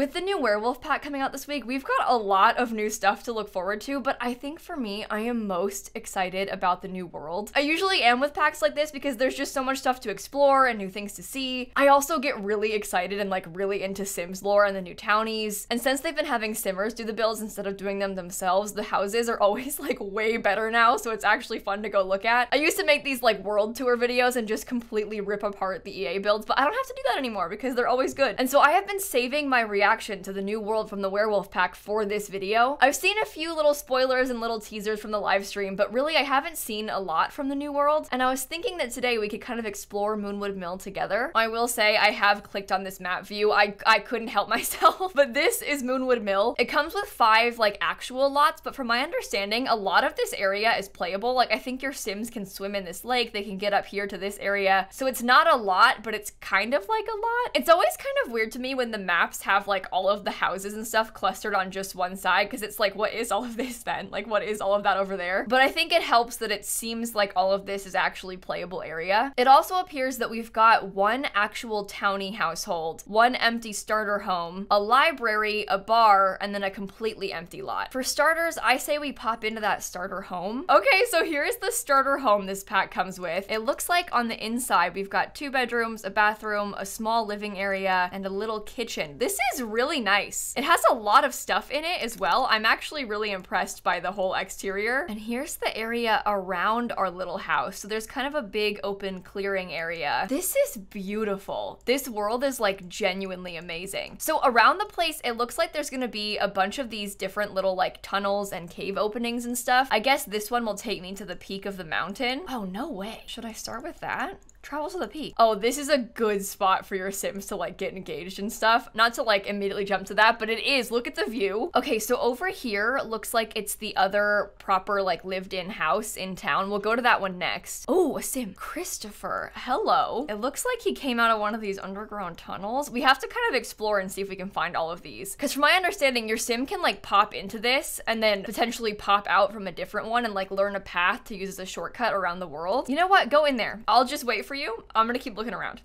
With the new werewolf pack coming out this week, we've got a lot of new stuff to look forward to, but I think for me, I am most excited about the new world. I usually am with packs like this because there's just so much stuff to explore and new things to see. I also get really excited and like really into Sims lore and the new townies. And since they've been having Simmers do the builds instead of doing them themselves, the houses are always like way better now, so it's actually fun to go look at. I used to make these like world tour videos and just completely rip apart the EA builds, but I don't have to do that anymore because they're always good. And so I have been saving my reaction to the new world from the werewolf pack for this video. I've seen a few little spoilers and little teasers from the live stream, but really I haven't seen a lot from the new world, and I was thinking that today we could kind of explore Moonwood Mill together. I will say I have clicked on this map view. I couldn't help myself, but this is Moonwood Mill. It comes with 5 like actual lots, but from my understanding, a lot of this area is playable. Like I think your Sims can swim in this lake, they can get up here to this area. So it's not a lot, but it's kind of like a lot. It's always kind of weird to me when the maps have like all of the houses and stuff clustered on just one side, because it's like, what is all of this then? Like, what is all of that over there? But I think it helps that it seems like all of this is actually playable area. It also appears that we've got 1 actual townie household, 1 empty starter home, a library, a bar, and then a completely empty lot. For starters, I say we pop into that starter home. Okay, so here is the starter home this pack comes with. It looks like on the inside, we've got 2 bedrooms, a bathroom, a small living area, and a little kitchen. This is really nice. It has a lot of stuff in it as well. I'm actually really impressed by the whole exterior. And here's the area around our little house. So there's kind of a big open clearing area. This is beautiful. This world is like genuinely amazing. So around the place, it looks like there's gonna be a bunch of these different little like tunnels and cave openings and stuff. I guess this one will take me to the peak of the mountain. Oh, no way. Should I start with that? Travels to the peak. Oh, this is a good spot for your Sims to like get engaged and stuff. Not to like immediately jump to that, but it is. Look at the view. Okay, so over here looks like it's the other proper like lived-in house in town. We'll go to that one next. Oh, a Sim. Christopher. Hello. It looks like he came out of one of these underground tunnels. We have to kind of explore and see if we can find all of these. Because from my understanding, your Sim can like pop into this and then potentially pop out from a different one and like learn a path to use as a shortcut around the world. You know what? Go in there. I'll just wait for you. I'm gonna keep looking around.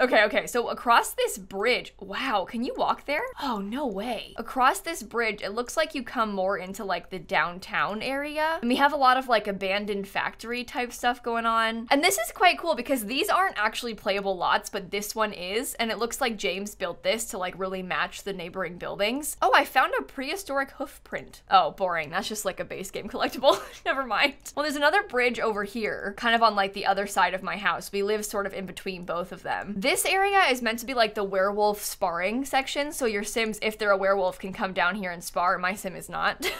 Okay, so across this bridge, wow, can you walk there? Oh, no way. Across this bridge, it looks like you come more into like the downtown area, and we have a lot of like abandoned factory type stuff going on. And this is quite cool because these aren't actually playable lots, but this one is, and it looks like James built this to like really match the neighboring buildings. Oh, I found a prehistoric hoof print. Oh, boring. That's just like a base game collectible. Never mind. Well, there's another bridge over here, kind of on like the other side of my house. We live sort of in between both of them. This area is meant to be like the werewolf sparring section, so your Sims, if they're a werewolf, can come down here and spar. My Sim is not.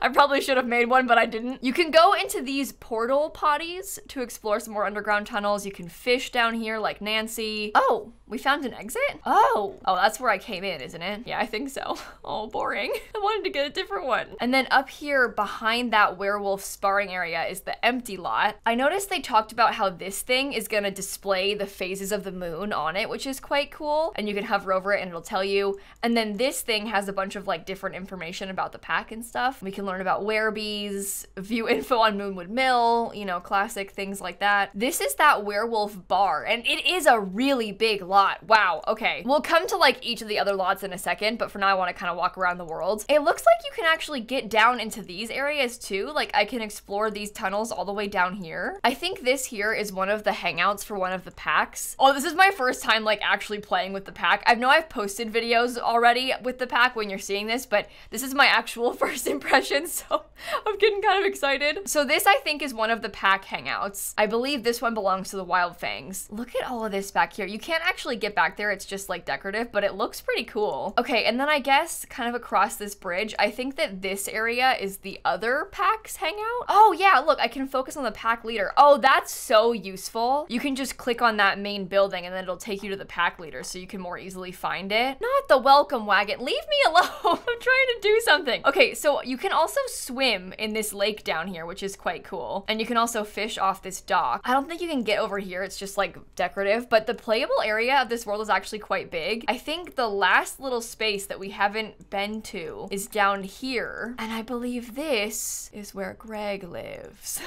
I probably should have made one, but I didn't. You can go into these portal potties to explore some more underground tunnels. You can fish down here like Nancy. Oh, we found an exit? Oh, that's where I came in, isn't it? Yeah, I think so. Oh, boring. I wanted to get a different one. And then up here behind that werewolf sparring area is the empty lot. I noticed they talked about how this thing is gonna display the phases of the moon on it, which is quite cool. And you can hover over it and it'll tell you. And then this thing has a bunch of like different information about the pack and stuff. We can learn about werebees, view info on Moonwood Mill, you know, classic things like that. This is that werewolf bar, and it is a really big lot. Wow, okay. We'll come to like each of the other lots in a second, but for now I wanna kind of walk around the world. It looks like you can actually get down into these areas too. Like I can explore these tunnels all the way down here. I think this here is one of the hangouts for one of the packs. Oh, this is my first time like actually playing with the pack. I know I've posted videos already with the pack when you're seeing this, but this is my actual first impression, so I'm getting kind of excited. So this, I think, is one of the pack hangouts. I believe this one belongs to the Wild Fangs. Look at all of this back here. You can't actually get back there. It's just like decorative, but it looks pretty cool. Okay, and then I guess kind of across this bridge, I think that this area is the other pack's hangout. Oh yeah, look, I can focus on the pack leader. Oh, that's so useful. You can just click on that main building and then it'll take you to the pack leader so you can more easily find it. Not the welcome wagon. Leave me alone. I'm trying to do something. Okay, so you can also swim in this lake down here, which is quite cool. And you can also fish off this dock. I don't think you can get over here. It's just like decorative, but the playable area of this world is actually quite big. I think the last little space that we haven't been to is down here. And I believe this is where Greg lives.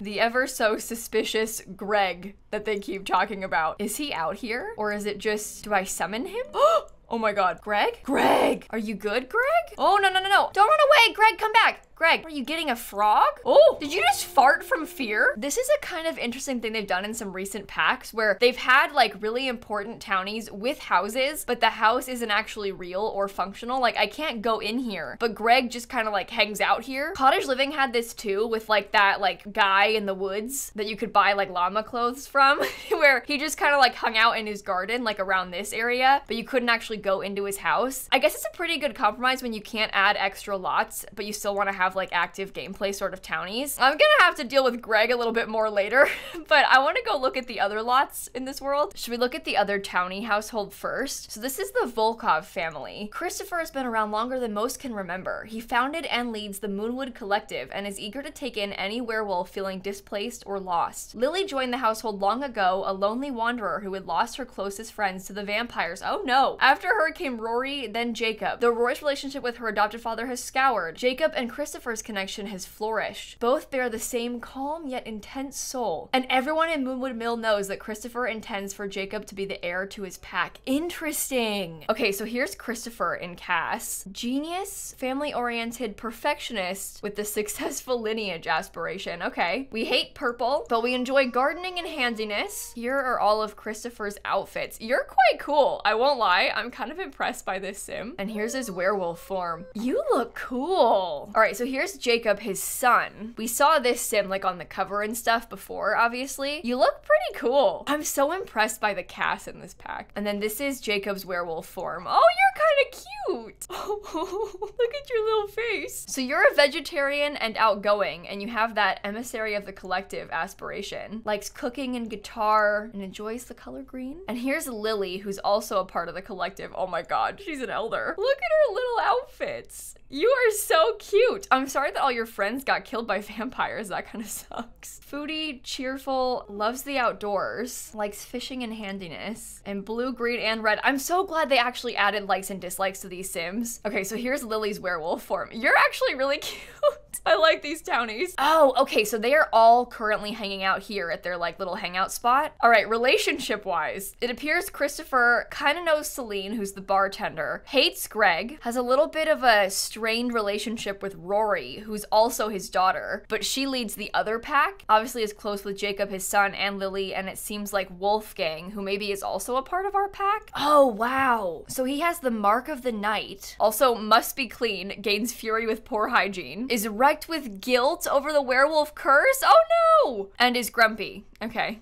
The ever so suspicious Greg that they keep talking about. Is he out here? Or is it just, do I summon him? Oh my god. Greg? Greg! Are you good, Greg? Oh, no, no, no, no. Don't run away, Greg, come back. Greg, are you getting a frog? Oh, did you just fart from fear? This is a kind of interesting thing they've done in some recent packs where they've had like really important townies with houses, but the house isn't actually real or functional. Like I can't go in here, but Greg just kind of like hangs out here. Cottage Living had this too with like that like guy in the woods that you could buy like llama clothes from where he just kind of like hung out in his garden like around this area, but you couldn't actually go into his house. I guess it's a pretty good compromise when you can't add extra lots, but you still want to have like active gameplay sort of townies. I'm gonna have to deal with Greg a little bit more later, but I want to go look at the other lots in this world. Should we look at the other townie household first? So this is the Volkov family. Christopher has been around longer than most can remember. He founded and leads the Moonwood Collective and is eager to take in any werewolf feeling displaced or lost. Lily joined the household long ago, a lonely wanderer who had lost her closest friends to the vampires. Oh no! After her came Rory, then Jacob. Though Rory's relationship with her adopted father has scoured, Jacob and Christopher's connection has flourished. Both bear the same calm yet intense soul. And everyone in Moonwood Mill knows that Christopher intends for Jacob to be the heir to his pack. Interesting. Okay, so here's Christopher in Cass. Genius, family-oriented perfectionist with the successful lineage aspiration. Okay. We hate purple, but we enjoy gardening and handiness. Here are all of Christopher's outfits. You're quite cool. I won't lie. I'm kind of impressed by this sim. And here's his werewolf form. You look cool. All right, so here's Jacob, his son. We saw this sim like on the cover and stuff before, obviously. You look pretty cool. I'm so impressed by the cast in this pack. And then this is Jacob's werewolf form. Oh, you're kind of cute. Oh, look at your little face. So you're a vegetarian and outgoing, and you have that emissary of the collective aspiration. Likes cooking and guitar and enjoys the color green. And here's Lily, who's also a part of the collective. Oh my god, she's an elder. Look at her little outfits. You are so cute. I'm sorry that all your friends got killed by vampires. That kind of sucks. Foodie, cheerful, loves the outdoors, likes fishing and handiness, and blue, green, and red. I'm so glad they actually added likes and dislikes to these sims. Okay, so here's Lily's werewolf form. You're actually really cute. I like these townies. Oh, okay, so they are all currently hanging out here at their like little hangout spot. All right, relationship-wise, it appears Christopher kind of knows Celine, who's the bartender, hates Greg, has a little bit of a strained relationship with Rory, who's also his daughter, but she leads the other pack, obviously is close with Jacob, his son, and Lily, and it seems like Wolfgang, who maybe is also a part of our pack. Oh, wow. So he has the mark of the knight, also must be clean, gains fury with poor hygiene, is wrecked with guilt over the werewolf curse? Oh no! And is grumpy. Okay,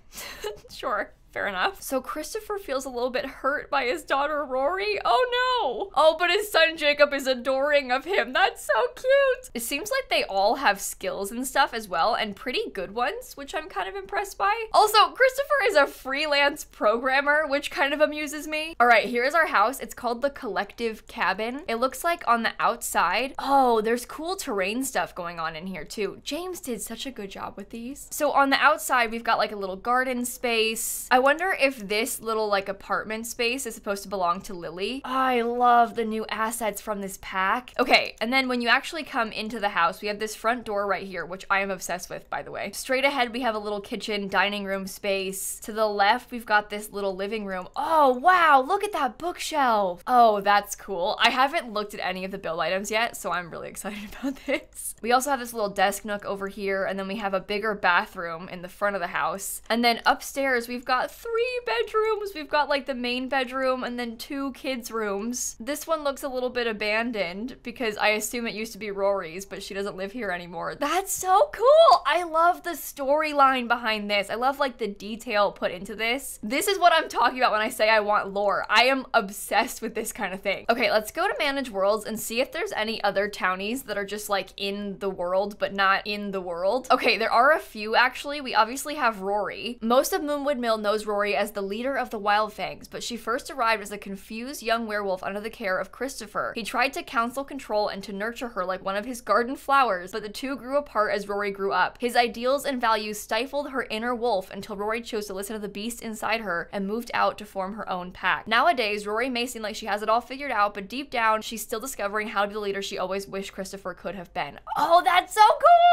sure. Fair enough. So Christopher feels a little bit hurt by his daughter, Rory. Oh no. Oh, but his son Jacob is adoring of him. That's so cute. It seems like they all have skills and stuff as well, and pretty good ones, which I'm kind of impressed by. Also, Christopher is a freelance programmer, which kind of amuses me. All right, here's our house. It's called the Collective Cabin. It looks like on the outside. Oh, there's cool terrain stuff going on in here too. James did such a good job with these. So on the outside, we've got like a little garden space. I wonder if this little like apartment space is supposed to belong to Lily. I love the new assets from this pack. Okay, and then when you actually come into the house, we have this front door right here, which I am obsessed with, by the way. Straight ahead, we have a little kitchen, dining room space. To the left, we've got this little living room. Oh, wow, look at that bookshelf. Oh, that's cool. I haven't looked at any of the build items yet, so I'm really excited about this. We also have this little desk nook over here, and then we have a bigger bathroom in the front of the house. And then upstairs, we've got three bedrooms. We've got like the main bedroom and then two kids' rooms. This one looks a little bit abandoned because I assume it used to be Rory's, but she doesn't live here anymore. That's so cool. I love the storyline behind this. I love like the detail put into this. This is what I'm talking about when I say I want lore. I am obsessed with this kind of thing. Okay, let's go to Manage Worlds and see if there's any other townies that are just like in the world, but not in the world. Okay, there are a few actually. We obviously have Rory. Most of Moonwood Mill knows Rory as the leader of the Wild Fangs, but she first arrived as a confused young werewolf under the care of Christopher. He tried to counsel, control, and to nurture her like one of his garden flowers, but the two grew apart as Rory grew up. His ideals and values stifled her inner wolf until Rory chose to listen to the beast inside her and moved out to form her own pack. Nowadays, Rory may seem like she has it all figured out, but deep down, she's still discovering how to be the leader she always wished Christopher could have been. Oh, that's so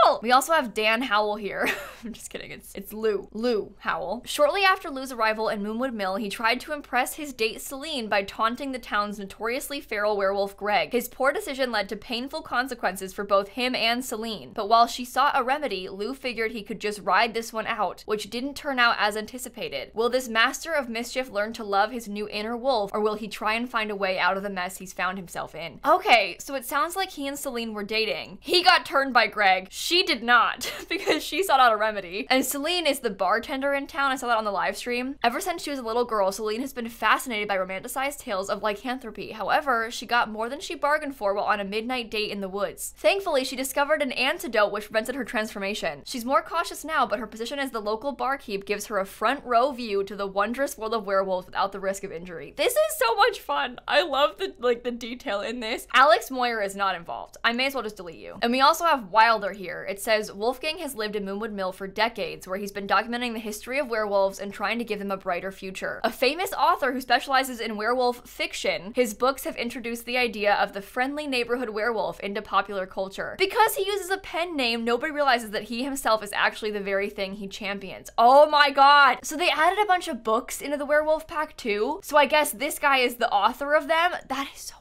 cool! We also have Dan Howell here. I'm just kidding, it's Lou Howell. Shortly after Lou Lou's arrival at Moonwood Mill, he tried to impress his date Celine by taunting the town's notoriously feral werewolf Greg. His poor decision led to painful consequences for both him and Celine, but while she sought a remedy, Lou figured he could just ride this one out, which didn't turn out as anticipated. Will this master of mischief learn to love his new inner wolf, or will he try and find a way out of the mess he's found himself in? Okay, so it sounds like he and Celine were dating. He got turned by Greg. She did not, because she sought out a remedy. And Celine is the bartender in town. I saw that on the live stream. Ever since she was a little girl, Celine has been fascinated by romanticized tales of lycanthropy. However, she got more than she bargained for while on a midnight date in the woods. Thankfully, she discovered an antidote which prevented her transformation. She's more cautious now, but her position as the local barkeep gives her a front row view to the wondrous world of werewolves without the risk of injury. This is so much fun. I love the detail in this. Alex Moyer is not involved. I may as well just delete you. And we also have Wilder here. It says, Wolfgang has lived in Moonwood Mill for decades, where he's been documenting the history of werewolves and trying to give them a brighter future. A famous author who specializes in werewolf fiction, his books have introduced the idea of the friendly neighborhood werewolf into popular culture. Because he uses a pen name, nobody realizes that he himself is actually the very thing he champions. Oh my god! So they added a bunch of books into the werewolf pack too? So I guess this guy is the author of them? That is so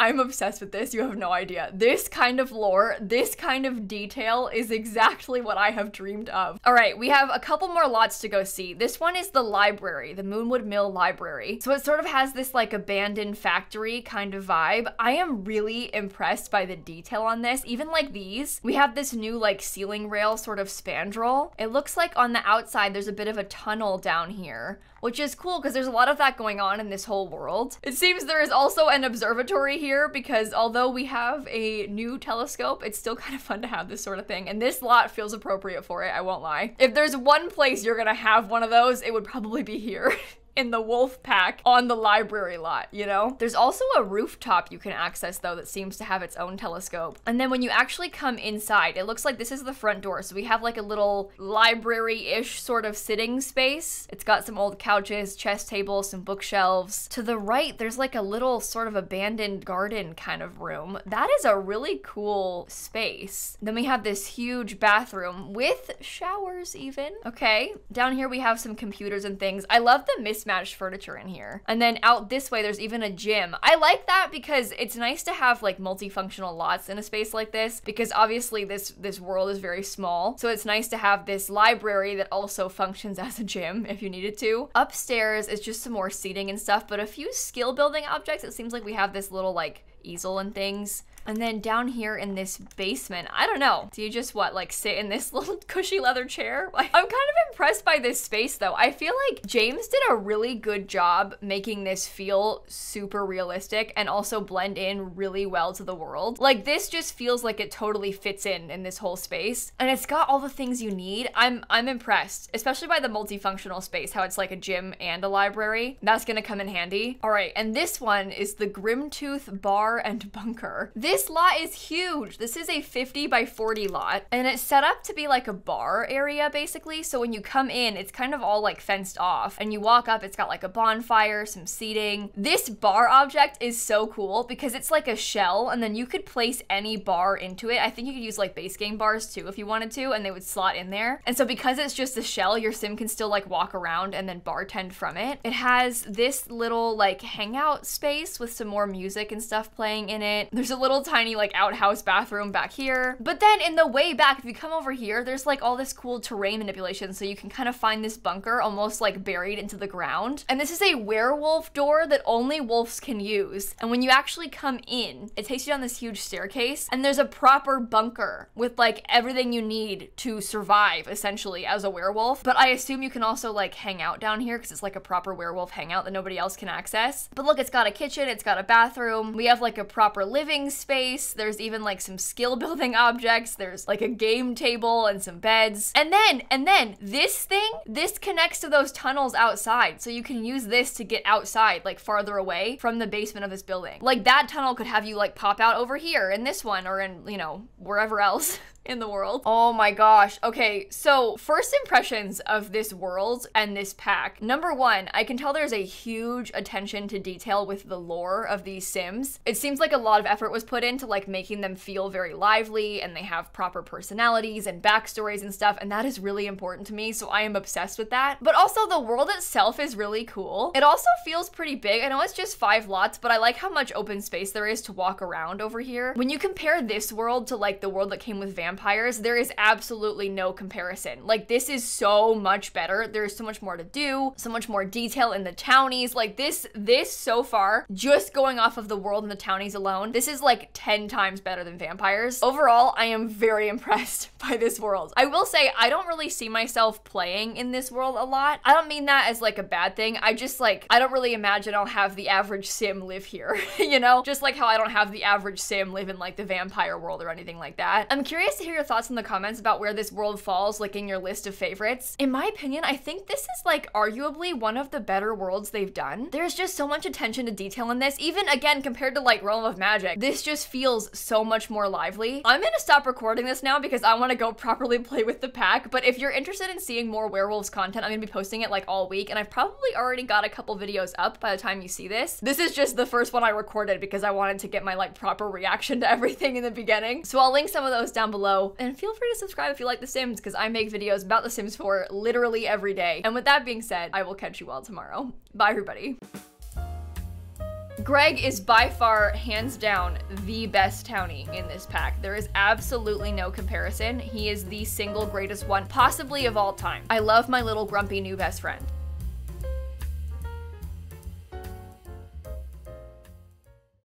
I'm obsessed with this, you have no idea. This kind of lore, this kind of detail is exactly what I have dreamed of. All right, we have a couple more lots to go see. This one is the library, the Moonwood Mill Library. So it sort of has this like abandoned factory kind of vibe. I am really impressed by the detail on this, even like these. We have this new like ceiling rail sort of spandrel. It looks like on the outside, there's a bit of a tunnel down here, which is cool because there's a lot of that going on in this whole world. It seems there is also an observatory here because although we have a new telescope, it's still kind of fun to have this sort of thing. And this lot feels appropriate for it, I won't lie. If there's one place you're gonna have one of those, it would probably be here. In the wolf pack on the library lot, you know? There's also a rooftop you can access though that seems to have its own telescope. And then when you actually come inside, it looks like this is the front door. So we have like a little library-ish sort of sitting space. It's got some old couches, chess tables, some bookshelves. To the right, there's like a little sort of abandoned garden kind of room. That is a really cool space. Then we have this huge bathroom with showers even. Okay, down here we have some computers and things. I love the mismatched furniture in here. And then out this way, there's even a gym. I like that because it's nice to have like multifunctional lots in a space like this because obviously this world is very small. So it's nice to have this library that also functions as a gym if you needed to. Upstairs is just some more seating and stuff, but a few skill building objects. It seems like we have this little like easel and things. And then down here in this basement, I don't know. Do you just what, like sit in this little cushy leather chair? Like, I'm kind of impressed by this space though. I feel like James did a really good job making this feel super realistic and also blend in really well to the world. Like this just feels like it totally fits in this whole space. And it's got all the things you need. I'm impressed, especially by the multifunctional space, how it's like a gym and a library. That's gonna come in handy. All right, and this one is the Grimtooth Bar and Bunker. This lot is huge. This is a 50 by 40 lot and it's set up to be like a bar area basically. So when you come in, it's kind of all like fenced off and you walk up, it's got like a bonfire, some seating. This bar object is so cool because it's like a shell and then you could place any bar into it. I think you could use like base game bars too if you wanted to and they would slot in there. And so because it's just a shell, your sim can still like walk around and then bartend from it. It has this little like hangout space with some more music and stuff playing in it. There's a little tiny like outhouse bathroom back here. But then in the way back, if you come over here, there's like all this cool terrain manipulation. So you can kind of find this bunker almost like buried into the ground. And this is a werewolf door that only wolves can use. And when you actually come in, it takes you down this huge staircase and there's a proper bunker with like everything you need to survive essentially as a werewolf. But I assume you can also like hang out down here because it's like a proper werewolf hangout that nobody else can access. But look, it's got a kitchen, it's got a bathroom. We have like a proper living space. There's even like some skill building objects. There's like a game table and some beds. And then this thing, this connects to those tunnels outside. So you can use this to get outside, like farther away from the basement of this building. Like that tunnel could have you like pop out over here in this one or in, you know, wherever else. in the world. Oh my gosh. Okay, so first impressions of this world and this pack. Number 1, I can tell there's a huge attention to detail with the lore of these Sims. It seems like a lot of effort was put into like making them feel very lively, and they have proper personalities and backstories and stuff, and that is really important to me, so I am obsessed with that. But also the world itself is really cool. It also feels pretty big. I know it's just 5 lots, but I like how much open space there is to walk around over here. When you compare this world to like the world that came with vampires, there is absolutely no comparison. Like, this is so much better. There's so much more to do, so much more detail in the townies. Like this so far, just going off of the world and the townies alone, this is like 10 times better than vampires. Overall, I am very impressed by this world. I will say I don't really see myself playing in this world a lot. I don't mean that as like a bad thing. I just like, I don't really imagine I'll have the average Sim live here, you know? Just like how I don't have the average Sim live in like the vampire world or anything like that. I'm curious to hear your thoughts in the comments about where this world falls, like in your list of favorites. In my opinion, I think this is like arguably one of the better worlds they've done. There's just so much attention to detail in this, even again compared to like Realm of Magic. This just feels so much more lively. I'm gonna stop recording this now because I wanna go properly play with the pack, but if you're interested in seeing more werewolves content, I'm gonna be posting it like all week, and I've probably already got a couple videos up by the time you see this. This is just the first one I recorded because I wanted to get my like proper reaction to everything in the beginning. So I'll link some of those down below, and feel free to subscribe if you like The Sims, because I make videos about The Sims 4 literally every day. And with that being said, I will catch you all tomorrow. Bye everybody. Greg is by far, hands down, the best townie in this pack. There is absolutely no comparison. He is the single greatest one, possibly of all time. I love my little grumpy new best friend.